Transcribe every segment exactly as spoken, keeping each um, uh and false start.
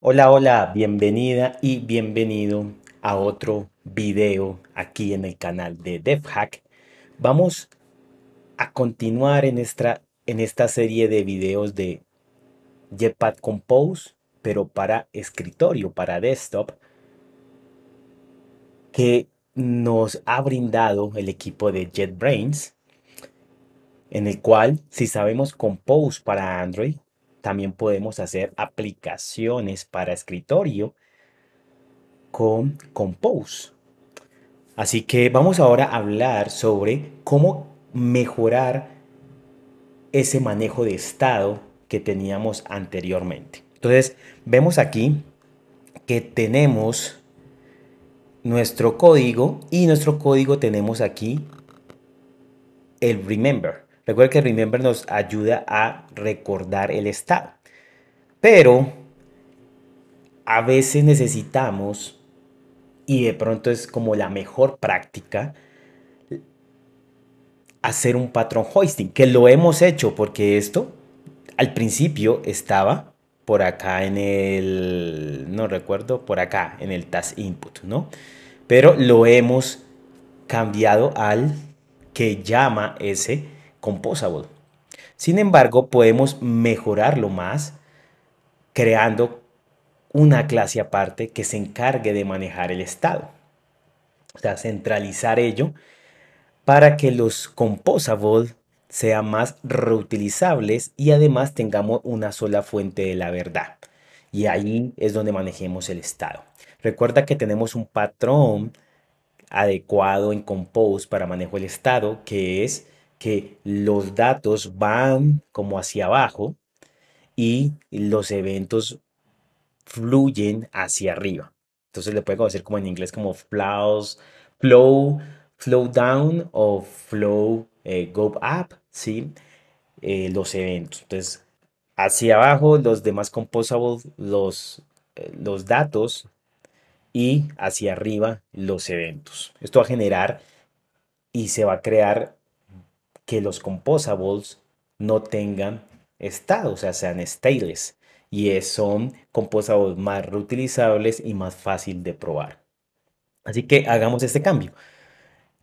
Hola, hola, bienvenida y bienvenido a otro video aquí en el canal de DevHack. Vamos a continuar en esta, en esta serie de videos de Jetpack Compose, pero para escritorio, para desktop, que nos ha brindado el equipo de JetBrains, en el cual, si sabemos Compose para Android, también podemos hacer aplicaciones para escritorio con Compose. Así que vamos ahora a hablar sobre cómo mejorar ese manejo de estado que teníamos anteriormente. Entonces, vemos aquí que tenemos nuestro código y nuestro código tenemos aquí el remember. Recuerda que Remember nos ayuda a recordar el estado, pero a veces necesitamos, y de pronto es como la mejor práctica, hacer un patrón hoisting, que lo hemos hecho porque esto al principio estaba por acá en el, no recuerdo, por acá en el task input, ¿no? Pero lo hemos cambiado al que llama ese Composable. Sin embargo, podemos mejorarlo más creando una clase aparte que se encargue de manejar el estado. O sea, centralizar ello para que los Composable sean más reutilizables y además tengamos una sola fuente de la verdad. Y ahí es donde manejemos el estado. Recuerda que tenemos un patrón adecuado en Compose para manejo del estado, que es que los datos van como hacia abajo y los eventos fluyen hacia arriba. Entonces le puedo decir como en inglés como flows, flow, flow down o flow eh, go up, ¿sí? Eh, los eventos. Entonces hacia abajo los demás composables, los, eh, los datos, y hacia arriba los eventos. Esto va a generar y se va a crear que los composables no tengan estado, o sea, sean stateless, y son composables más reutilizables y más fácil de probar. Así que hagamos este cambio.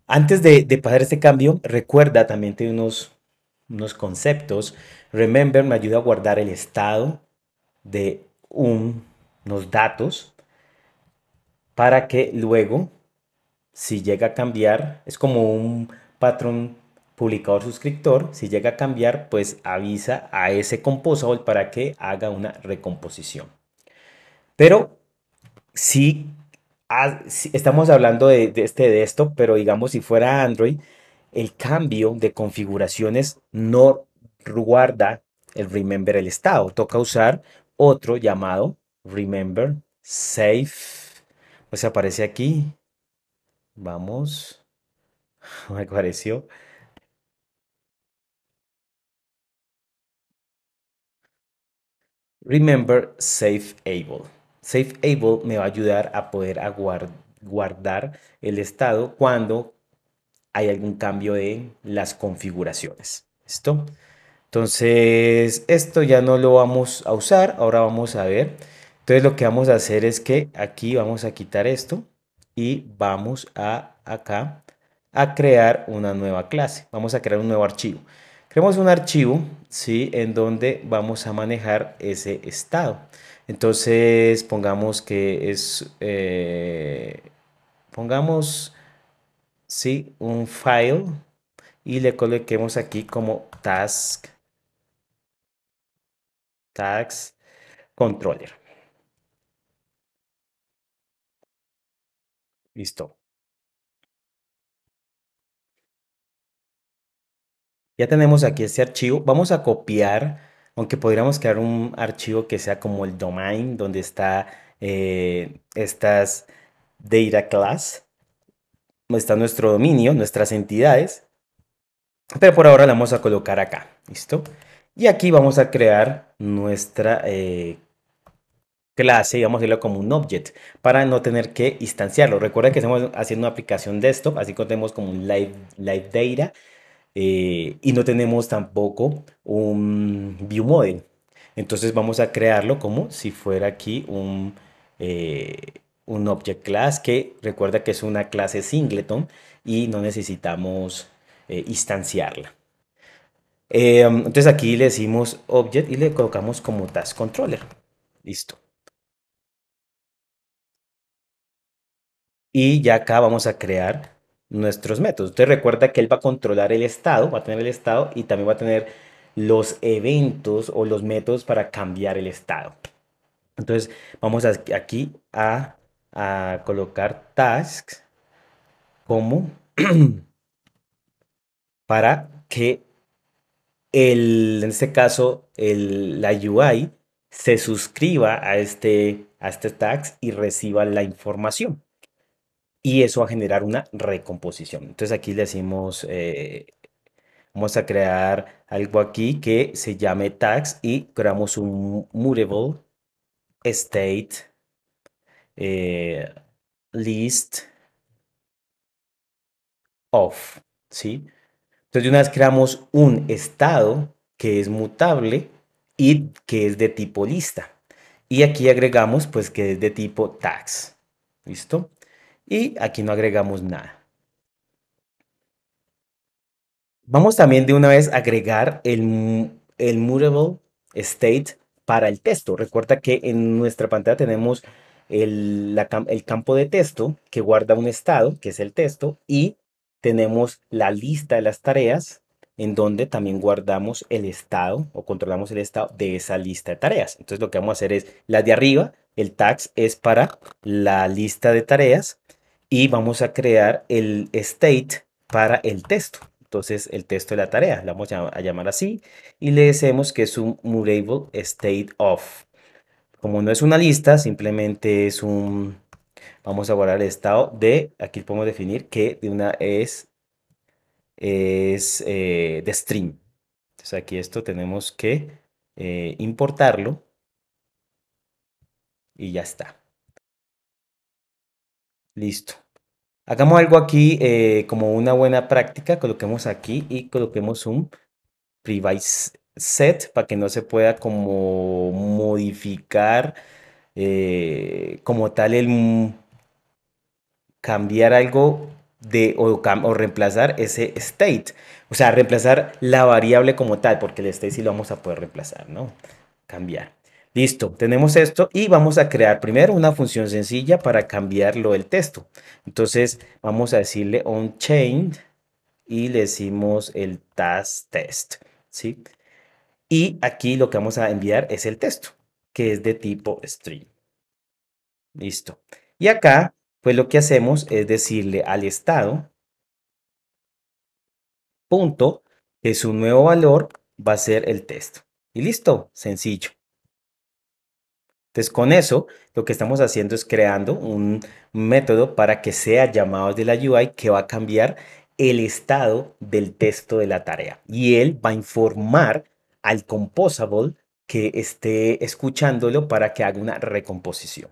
Antes de, de pasar este cambio, recuerda también tiene unos, unos conceptos. Remember me ayuda a guardar el estado de un, unos datos para que luego, si llega a cambiar, es como un patrón publicador suscriptor, si llega a cambiar, pues avisa a ese composable para que haga una recomposición. Pero si, ah, si estamos hablando de, de este desktop, pero digamos si fuera Android, el cambio de configuraciones no guarda el remember el estado. Toca usar otro llamado remember save. Pues aparece aquí. Vamos. Me apareció. RememberSaveable. SaveAble me va a ayudar a poder a guard, guardar el estado cuando hay algún cambio de las configuraciones. ¿Listo? Entonces, esto ya no lo vamos a usar. Ahora vamos a ver. Entonces, lo que vamos a hacer es que aquí vamos a quitar esto y vamos a acá a crear una nueva clase. Vamos a crear un nuevo archivo. Creamos un archivo, ¿sí? En donde vamos a manejar ese estado. Entonces, pongamos que es, eh, pongamos, ¿sí? Un file y le coloquemos aquí como task, taskController. Listo. Ya tenemos aquí este archivo. Vamos a copiar, aunque podríamos crear un archivo que sea como el domain donde está eh, estas data class, está nuestro dominio, nuestras entidades, pero por ahora la vamos a colocar acá. ¿Listo? Y aquí vamos a crear nuestra eh, clase, vamos a hacerlo como un object para no tener que instanciarlo. Recuerda que estamos haciendo una aplicación desktop, así que tenemos como un live, live data. eh, y no tenemos tampoco un view model. Entonces vamos a crearlo como si fuera aquí un, eh, un object class, que recuerda que es una clase Singleton y no necesitamos eh, instanciarla. Eh, entonces aquí le decimos object y le colocamos como taskController. Listo. Y ya acá vamos a crear nuestros métodos. Entonces recuerda que él va a controlar el estado, va a tener el estado y también va a tener los eventos o los métodos para cambiar el estado. Entonces vamos aquí a, a colocar tasks como para que el, en este caso el, la U I se suscriba a este, a este task y reciba la información. Y eso va a generar una recomposición. Entonces aquí le decimos, eh, vamos a crear algo aquí que se llame tags y creamos un mutable state eh, list of, ¿sí? Entonces de una vez creamos un estado que es mutable y que es de tipo lista. Y aquí agregamos pues que es de tipo tags. ¿Listo? Y aquí no agregamos nada. Vamos también de una vez a agregar el, el mutable state para el texto. Recuerda que en nuestra pantalla tenemos el, la, el campo de texto que guarda un estado, que es el texto, y tenemos la lista de las tareas en donde también guardamos el estado o controlamos el estado de esa lista de tareas. Entonces lo que vamos a hacer es las de arriba, el tags es para la lista de tareas, y vamos a crear el state para el texto. Entonces el texto de la tarea, la vamos a llamar así, y le decimos que es un mutable state of. Como no es una lista, simplemente es un, vamos a guardar el estado de, aquí podemos definir que de una es, es eh, de string. Entonces aquí esto tenemos que eh, importarlo y ya está. Listo. Hagamos algo aquí eh, como una buena práctica. Coloquemos aquí y coloquemos un private set para que no se pueda como modificar eh, como tal el cambiar algo de o, o reemplazar ese state. O sea, reemplazar la variable como tal, porque el state sí lo vamos a poder reemplazar, ¿no? Cambiar. Listo, tenemos esto y vamos a crear primero una función sencilla para cambiarlo del texto. Entonces vamos a decirle onChange y le decimos el taskTest, ¿sí? Y aquí lo que vamos a enviar es el texto, que es de tipo string. Listo. Y acá, pues lo que hacemos es decirle al estado, punto, que su nuevo valor va a ser el texto. Y listo, sencillo. Entonces con eso lo que estamos haciendo es creando un método para que sea llamado de la U I que va a cambiar el estado del texto de la tarea. Y él va a informar al composable que esté escuchándolo para que haga una recomposición.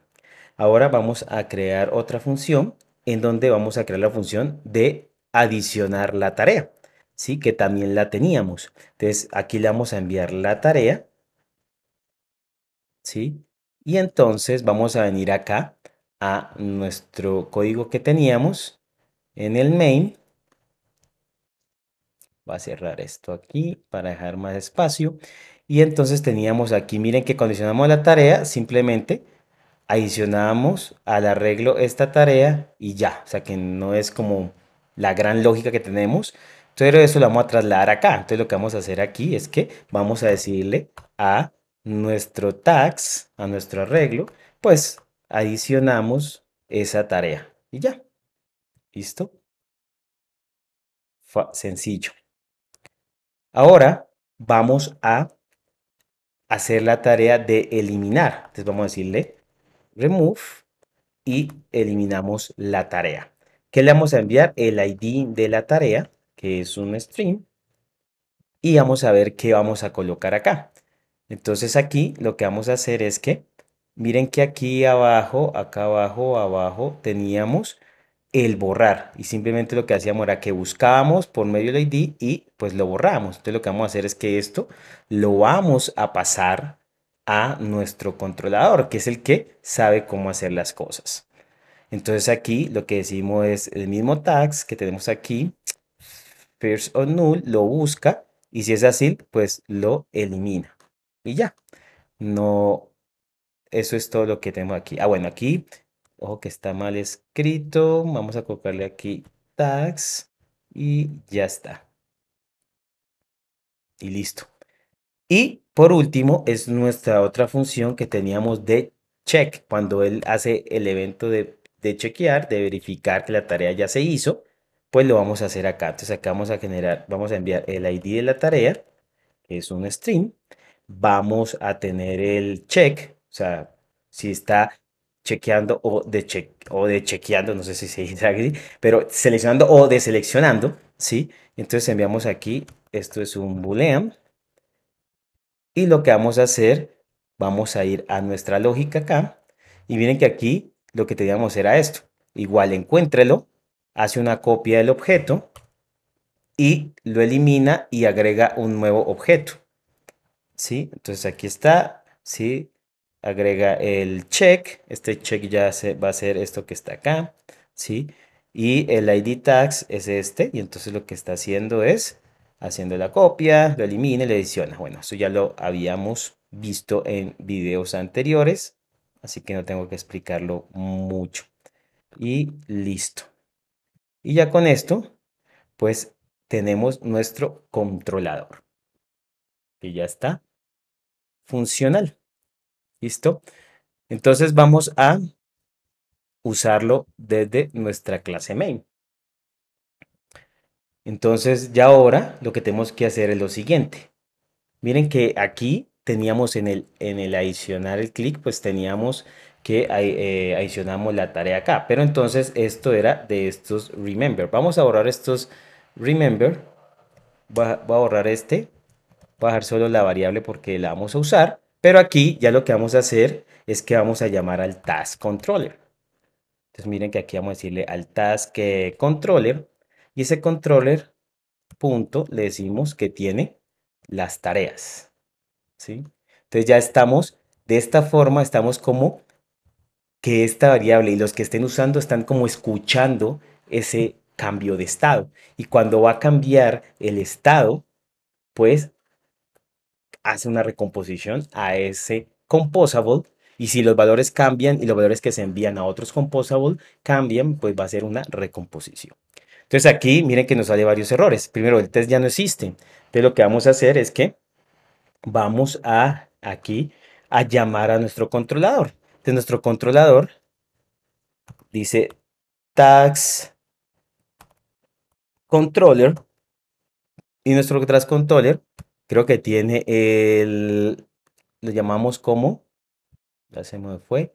Ahora vamos a crear otra función en donde vamos a crear la función de adicionar la tarea, ¿sí? Que también la teníamos. Entonces aquí le vamos a enviar la tarea, ¿sí? Y entonces vamos a venir acá a nuestro código que teníamos en el main. Voy a cerrar esto aquí para dejar más espacio. Y entonces teníamos aquí, miren que condicionamos la tarea, simplemente adicionamos al arreglo esta tarea y ya. O sea que no es como la gran lógica que tenemos. Pero eso lo vamos a trasladar acá. Entonces lo que vamos a hacer aquí es que vamos a decirle a nuestro tags, a nuestro arreglo, pues adicionamos esa tarea y ya. ¿Listo? Fue sencillo. Ahora vamos a hacer la tarea de eliminar. Entonces vamos a decirle remove y eliminamos la tarea. ¿Qué le vamos a enviar? El I D de la tarea, que es un string, y vamos a ver qué vamos a colocar acá. Entonces aquí lo que vamos a hacer es que, miren que aquí abajo, acá abajo, abajo, teníamos el borrar, y simplemente lo que hacíamos era que buscábamos por medio del I D y pues lo borramos. Entonces lo que vamos a hacer es que esto lo vamos a pasar a nuestro controlador, que es el que sabe cómo hacer las cosas. Entonces aquí lo que decimos es el mismo task que tenemos aquí, first o null, lo busca y si es así pues lo elimina y ya. No, eso es todo lo que tenemos aquí. Ah, bueno, aquí ojo que está mal escrito. Vamos a colocarle aquí tags y ya está. Y listo. Y por último es nuestra otra función que teníamos de check. Cuando él hace el evento de, de chequear, de verificar que la tarea ya se hizo, pues lo vamos a hacer acá. Entonces acá vamos a generar, vamos a enviar el I D de la tarea, que es un string. Vamos a tener el check, o sea, si está chequeando o de, check, o de chequeando, no sé si se dice aquí, pero seleccionando o deseleccionando, ¿sí? Entonces enviamos aquí, esto es un boolean, y lo que vamos a hacer, vamos a ir a nuestra lógica acá, y miren que aquí lo que teníamos era esto, igual encuéntrelo, hace una copia del objeto, y lo elimina y agrega un nuevo objeto, ¿sí? Entonces aquí está, ¿sí? Agrega el check, este check ya se, va a ser esto que está acá, ¿sí? Y el I D tags es este, y entonces lo que está haciendo es, haciendo la copia, lo elimina y lo adiciona. Bueno, eso ya lo habíamos visto en videos anteriores, así que no tengo que explicarlo mucho. Y listo. Y ya con esto, pues tenemos nuestro controlador, que ya está funcional. ¿Listo? Entonces vamos a usarlo desde nuestra clase main. Entonces ya ahora lo que tenemos que hacer es lo siguiente. Miren que aquí teníamos en el, en el adicionar el clic, pues teníamos que eh, adicionamos la tarea acá. Pero entonces esto era de estos remember. Vamos a borrar estos remember. Voy a, voy a borrar este. Voy a dejar solo la variable porque la vamos a usar. Pero aquí ya lo que vamos a hacer es que vamos a llamar al taskController. Entonces miren que aquí vamos a decirle al taskController y ese controller punto le decimos que tiene las tareas, ¿sí? Entonces ya estamos, de esta forma estamos como que esta variable y los que estén usando están como escuchando ese cambio de estado. Y cuando va a cambiar el estado, pues hace una recomposición a ese composable y si los valores cambian y los valores que se envían a otros composable cambian, pues va a ser una recomposición. Entonces aquí miren que nos sale varios errores. Primero, el test ya no existe. Entonces lo que vamos a hacer es que vamos a aquí a llamar a nuestro controlador. Entonces nuestro controlador dice taskController y nuestro taskController creo que tiene el, lo llamamos como, ya se me fue,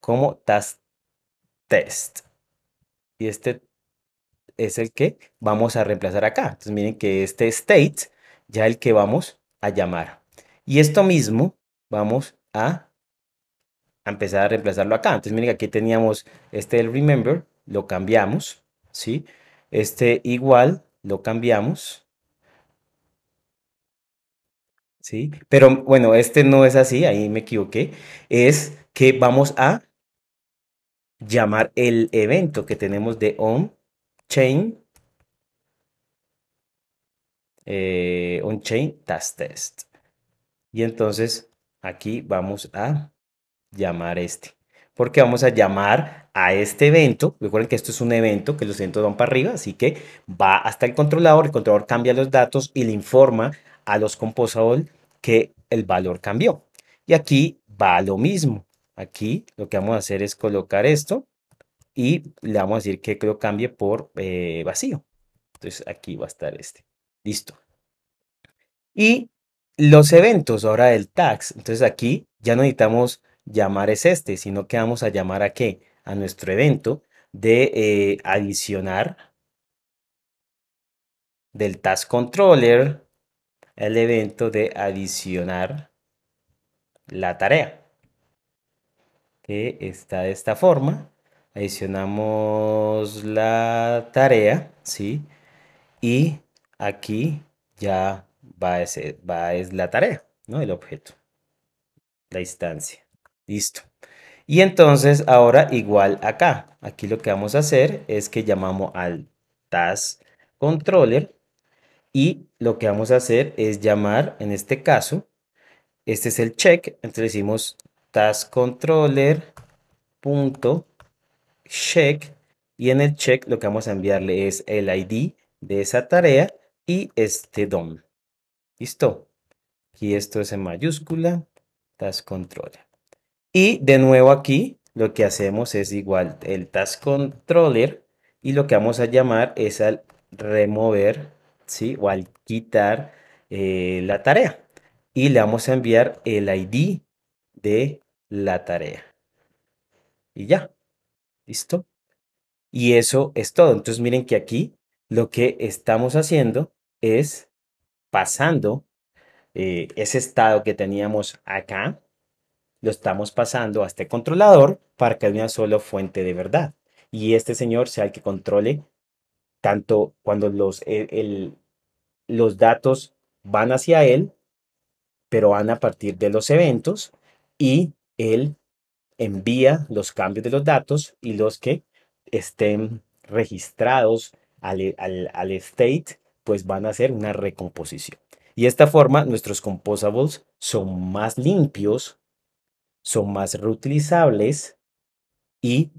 como task test. Y este es el que vamos a reemplazar acá. Entonces miren que este state ya el que vamos a llamar. Y esto mismo vamos a, a empezar a reemplazarlo acá. Entonces miren que aquí teníamos este el remember, lo cambiamos, ¿sí? Este igual lo cambiamos. ¿Sí? Pero bueno, este no es así, ahí me equivoqué, es que vamos a llamar el evento que tenemos de onChain, eh, onChain taskTest. Y entonces aquí vamos a llamar este, porque vamos a llamar a este evento, recuerden que esto es un evento, que los eventos van para arriba, así que va hasta el controlador, el controlador cambia los datos y le informa a los composable que el valor cambió. Y aquí va lo mismo. Aquí lo que vamos a hacer es colocar esto y le vamos a decir que lo cambie por eh, vacío. Entonces aquí va a estar este. Listo. Y los eventos ahora del tags. Entonces aquí ya no necesitamos llamar es este, sino que vamos a llamar a qué? A nuestro evento de eh, adicionar del taskController el evento de adicionar la tarea, que está de esta forma. adicionamos la tarea, ¿sí? Y aquí ya va, ese, va es la tarea, ¿no? El objeto, la instancia. Listo. Y entonces ahora igual acá. Aquí lo que vamos a hacer es que llamamos al taskController y lo que vamos a hacer es llamar, en este caso, este es el check, entonces le decimos taskController.check y en el check lo que vamos a enviarle es el I D de esa tarea y este D O M. Listo. Aquí esto es en mayúscula, taskController. Y de nuevo aquí lo que hacemos es igual el taskController y lo que vamos a llamar es al remover, ¿sí? O al quitar eh, la tarea. Y le vamos a enviar el I D de la tarea. Y ya. ¿Listo? Y eso es todo. Entonces miren que aquí lo que estamos haciendo es pasando eh, ese estado que teníamos acá. Lo estamos pasando a este controlador para que haya una sola fuente de verdad. Y este señor sea el que controle tanto cuando los, el, el, los datos van hacia él, pero van a partir de los eventos y él envía los cambios de los datos y los que estén registrados al, al, al state, pues van a hacer una recomposición. Y de esta forma nuestros composables son más limpios, son más reutilizables y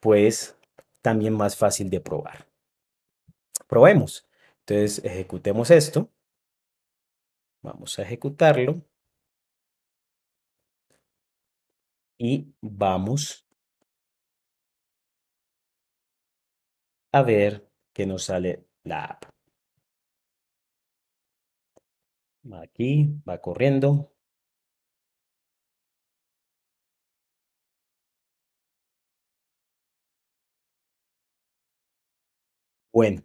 pues también más fácil de probar. Probemos. Entonces ejecutemos esto. Vamos a ejecutarlo. Y vamos a ver que nos sale la app. Va aquí, va corriendo. Bueno,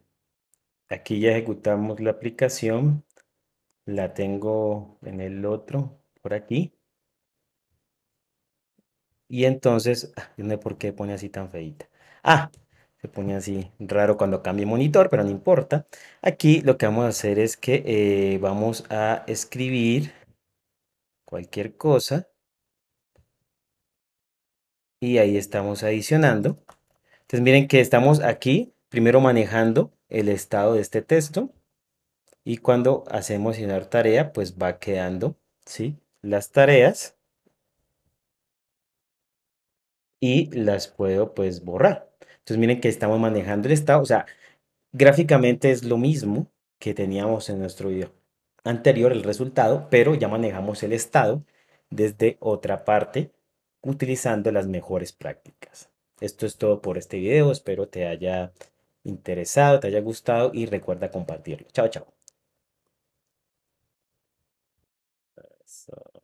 aquí ya ejecutamos la aplicación. La tengo en el otro, por aquí. Y entonces, no sé por qué pone así tan feita. Ah, se pone así raro cuando cambie monitor, pero no importa. Aquí lo que vamos a hacer es que eh, vamos a escribir cualquier cosa. Y ahí estamos adicionando. Entonces miren que estamos aquí, primero manejando el estado de este texto. Y cuando hacemos asignar tarea, pues va quedando, ¿sí? Las tareas. Y las puedo, pues, borrar. Entonces, miren que estamos manejando el estado. O sea, gráficamente es lo mismo que teníamos en nuestro video anterior, el resultado. Pero ya manejamos el estado desde otra parte, utilizando las mejores prácticas. Esto es todo por este video. Espero te haya interesado, te haya gustado y recuerda compartirlo. Chao, chao. So